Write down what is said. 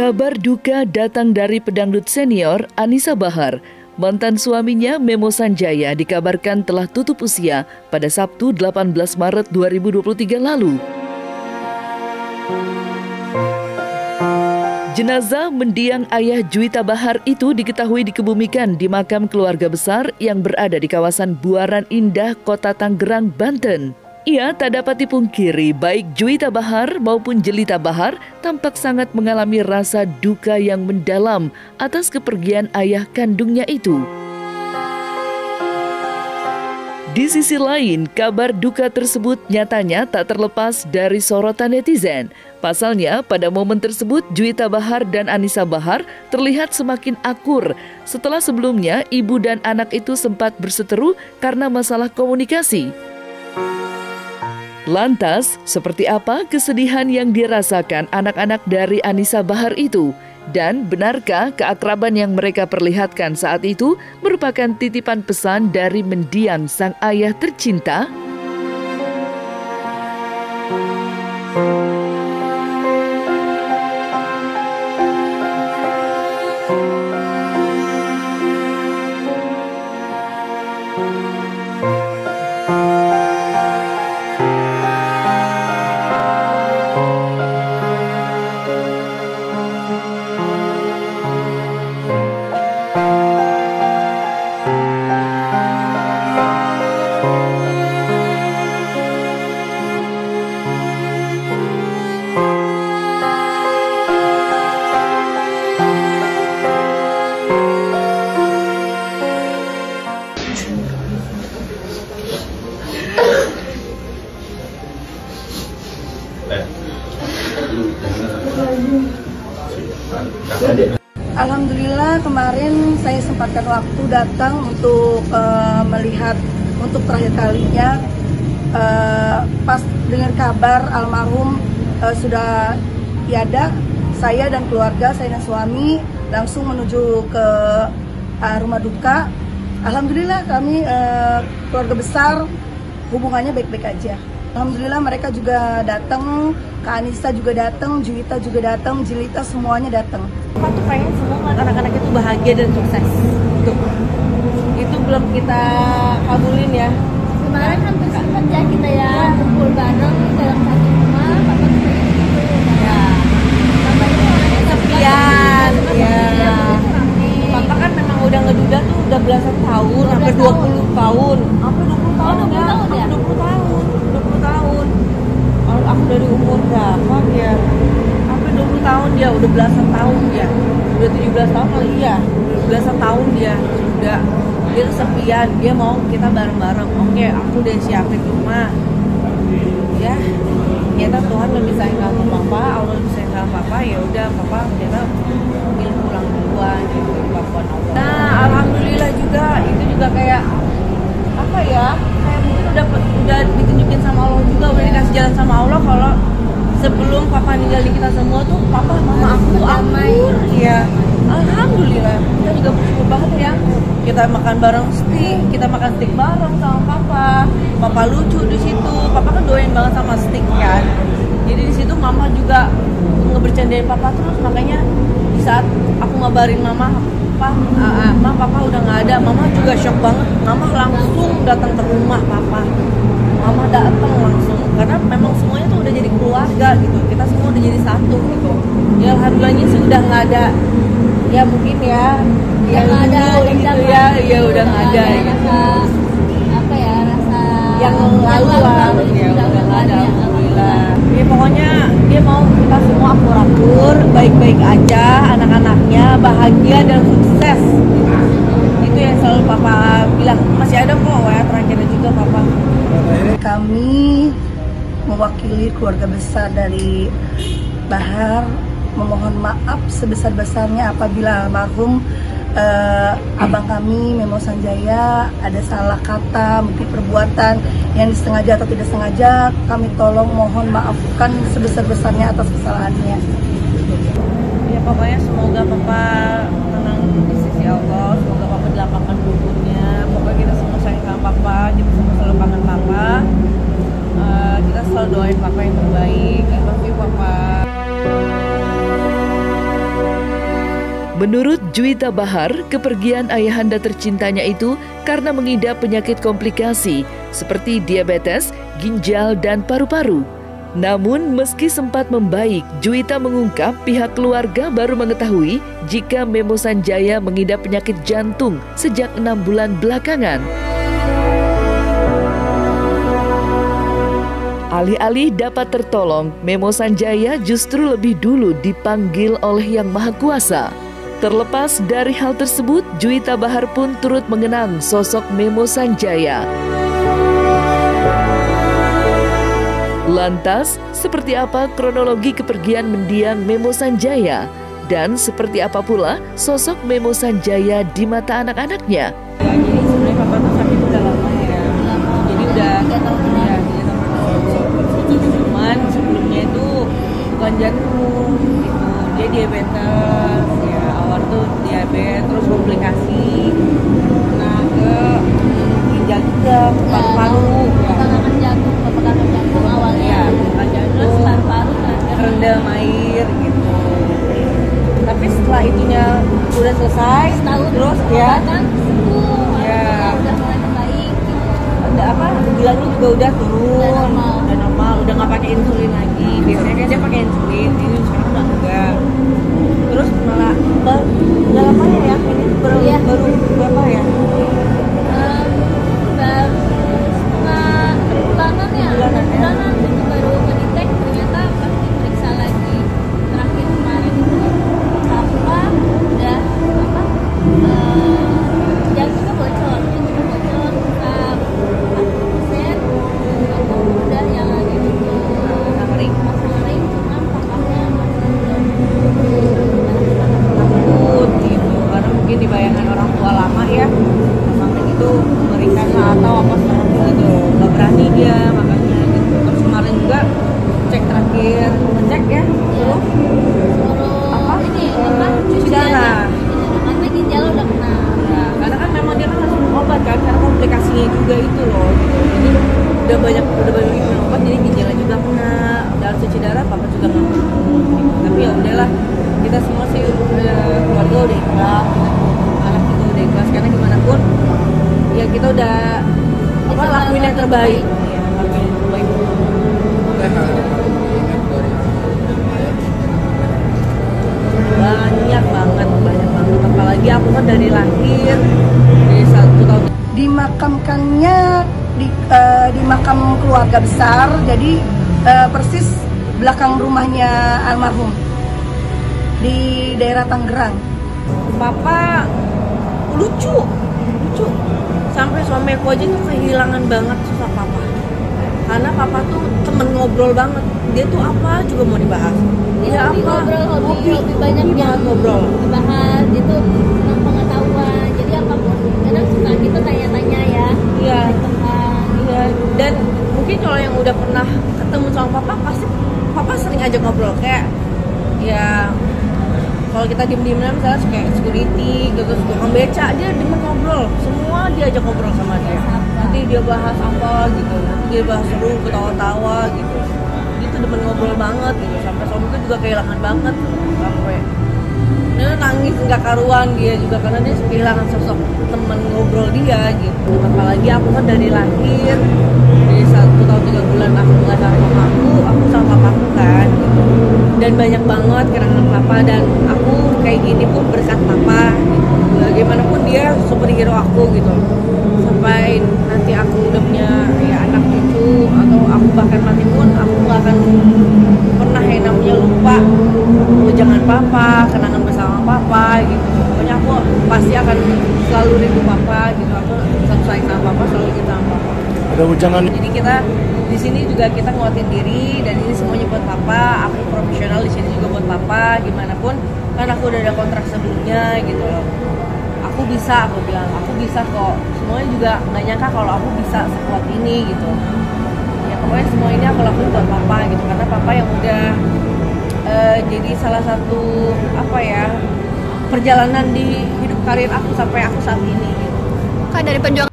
Kabar duka datang dari pedangdut senior Anisa Bahar. Mantan suaminya Memo Sanjaya dikabarkan telah tutup usia pada Sabtu 18 Maret 2023 lalu. Jenazah mendiang ayah Juwita Bahar itu diketahui dikebumikan di makam keluarga besar yang berada di kawasan Buaran Indah, Kota Tangerang, Banten. Ia tak dapat dipungkiri, baik Juwita Bahar maupun Jelita Bahar tampak sangat mengalami rasa duka yang mendalam atas kepergian ayah kandungnya itu. Di sisi lain, kabar duka tersebut nyatanya tak terlepas dari sorotan netizen. Pasalnya, pada momen tersebut Juwita Bahar dan Anisa Bahar terlihat semakin akur setelah sebelumnya ibu dan anak itu sempat berseteru karena masalah komunikasi. Lantas, seperti apa kesedihan yang dirasakan anak-anak dari Anisa Bahar itu? Dan benarkah keakraban yang mereka perlihatkan saat itu merupakan titipan pesan dari mendiang sang ayah tercinta? Alhamdulillah, kemarin saya sempatkan waktu datang untuk melihat untuk terakhir kalinya. Pas dengar kabar almarhum sudah tiada, saya dan keluarga, saya dan suami langsung menuju ke rumah duka. Alhamdulillah kami keluarga besar hubungannya baik-baik aja. Alhamdulillah mereka juga datang, Kak Anisa juga datang, Juwita juga datang, Jelita semuanya datang. Aku tuh pengen semua anak-anak itu bahagia dan sukses. Itu belum kita kabulin ya. Kemarin kan sempat ya kita ya kumpul bareng dalam satu rumah, Bapak tuh ya. Bapak itu orangnya kesepian ya. Bapak kan memang udah ngeduda tuh udah belasan tahun, hampir 20 tahun. Hampir 20 tahun udah. Aku dari umur berapa dia? Hampir 20 tahun dia, udah belasan tahun dia. Udah 17 tahun kali ya, belasan tahun dia. Udah, dia kesepian, dia mau kita bareng-bareng. Oke, aku udah siapin rumah. Ya, ternyata Tuhan udah misahin gak apa-apa, Allah misahin gak apa-apa, ya udah papa ternyata pilih pulang duluan gitu. Nah, alhamdulillah juga, itu juga kayak apa ya? Kayak mungkin udah ditunjukin sama Allah juga, udah dikasih jalan sama Allah. Kalau sebelum papa ninggalin kita semua tuh papa mama aku akur ya. Alhamdulillah kita juga bersyukur banget ya, kita makan bareng steak, bareng sama papa lucu di situ. Papa kan doain banget sama steak kan, jadi di situ mama juga ngebercandain papa terus. Makanya di saat aku ngabarin mama papa udah nggak ada, mama juga shock banget. Mama langsung datang ke rumah papa, mama datang langsung karena memang semuanya tuh udah jadi keluarga gitu, kita semua udah jadi satu gitu ya. Alhamdulillahnya sih udah nggak ada ya, mungkin ya yang ada gitu ya, ya udah nggak ada ya. Apa ya rasa yang lalu ya udah nggak ada. Alhamdulillah ya, pokoknya dia mau kita semua akur-akur, baik-baik aja, anak-anaknya bahagia dan sukses. Itu yang selalu papa bilang. Masih ada kok ya terakhirnya juga papa. Kami mewakili keluarga besar dari Bahar memohon maaf sebesar-besarnya apabila almarhum abang kami Memo Sanjaya ada salah kata, mungkin perbuatan yang disengaja atau tidak sengaja. Kami tolong mohon maafkan sebesar-besarnya atas kesalahannya. Ya papanya, semoga papa tenang di sisi Allah, semoga papa dilapangkan kuburnya. Pokoknya kita semua sayang sama papa, kita semua selalu kangen papa. Kita selalu doain papa yang terbaik. I love you, papa. Menurut Juwita Bahar, kepergian ayahanda tercintanya itu karena mengidap penyakit komplikasi seperti diabetes, ginjal, dan paru-paru. Namun meski sempat membaik, Juwita mengungkap pihak keluarga baru mengetahui jika Memo Sanjaya mengidap penyakit jantung sejak 6 bulan belakangan. Alih-alih dapat tertolong, Memo Sanjaya justru lebih dulu dipanggil oleh Yang Maha Kuasa. Terlepas dari hal tersebut, Juwita Bahar pun turut mengenang sosok Memo Sanjaya. Lantas, seperti apa kronologi kepergian mendiang Memo Sanjaya? Dan seperti apa pula sosok Memo Sanjaya di mata anak-anaknya? Sebenarnya papa tuh sakit udah lama ya, jadi udah 3 tahun ya. Cuman sebelumnya itu bukan jantung, gitu. Dia diabetes ya. Diabetes, terus komplikasi, kena ke ginjal juga, paru-paru, pembengkakan jantung awalnya, ya, terus paru-paru, rendam air gitu. Tapi setelah itunya udah selesai, terus ya, udah mulai membaik. Ada apa? Bilangnya juga udah turun, udah normal, udah nggak pakai insulin lagi. Biasanya dia pakai insulin, ini sekarang udah enggak. Terus malah udah lama ya, ini baru berapa ya? Baru bulanan itu baru mendetek, ternyata pas diperiksa lagi terakhir kemarin itu jantungnya bocor, sekitar 40%, udah nyala gitu, kering, cuman papanya masih takut gitu, karena mungkin di bayangan orang tua lama ya, sampai itu mengerikan atau apa seperti itu, nggak berani dia. Lakuin yang terbaik. Banyak banget. Apalagi aku kan dari lahir, dari 1 tahun. Dimakamkannya di makam keluarga besar, jadi persis belakang rumahnya almarhum di daerah Tangerang. Papa lucu. Sampai suami aku aja tuh kehilangan banget sosok papa, karena papa tuh temen ngobrol banget. Dia tuh apa juga mau dibahas, dia apa hobi banyak yang ngobrol dibahas. Dia tuh senang pengetahuan, jadi apapun kadang suka gitu tanya-tanya ya. Iya. Dan mungkin kalau yang udah pernah ketemu sama papa, pasti papa sering aja ngobrol kayak ya. Kalau kita diem-dieman misalnya kayak security gitu, tukang beca aja demen ngobrol, semua dia ajak ngobrol sama dia. Nanti dia bahas apa gitu, dia bahas seru, ketawa-tawa gitu. Itu demen ngobrol banget gitu, sampai suami itu juga kehilangan banget, sampai dia nangis nggak karuan dia juga karena dia kehilangan sosok temen ngobrol dia gitu. Apalagi aku kan dari lahir, dari 1 tahun 3 bulan aku nggak sama mamaku, aku sama papaku kan. Gitu. Dan banyak banget kenangan papa, dan aku kayak gini pun berkat papa gitu. Bagaimanapun dia superhero aku gitu, sampai nanti aku udah punya ya anak cucu atau aku bahkan mati pun aku gak akan pernah yang namanya lupa jangan papa, kenangan bersama papa gitu. Pokoknya aku pasti akan selalu rindu papa gitu, aku selalu sayang sama papa, selalu ingat sama papa. Ada ujangan. Jadi kita di sini juga kita nguatin diri, dan ini semuanya buat papa. Aku profesional di sini juga buat papa. Gimana pun kan aku udah ada kontrak sebelumnya gitu loh. Aku bilang aku bisa kok. Semuanya juga nggak nyangka kalau aku bisa sekuat ini gitu. Ya pokoknya semua ini aku lakuin buat papa gitu, karena papa yang udah jadi salah satu apa ya perjalanan di hidup karir aku sampai aku saat ini. Gitu. Kan dari perjuangan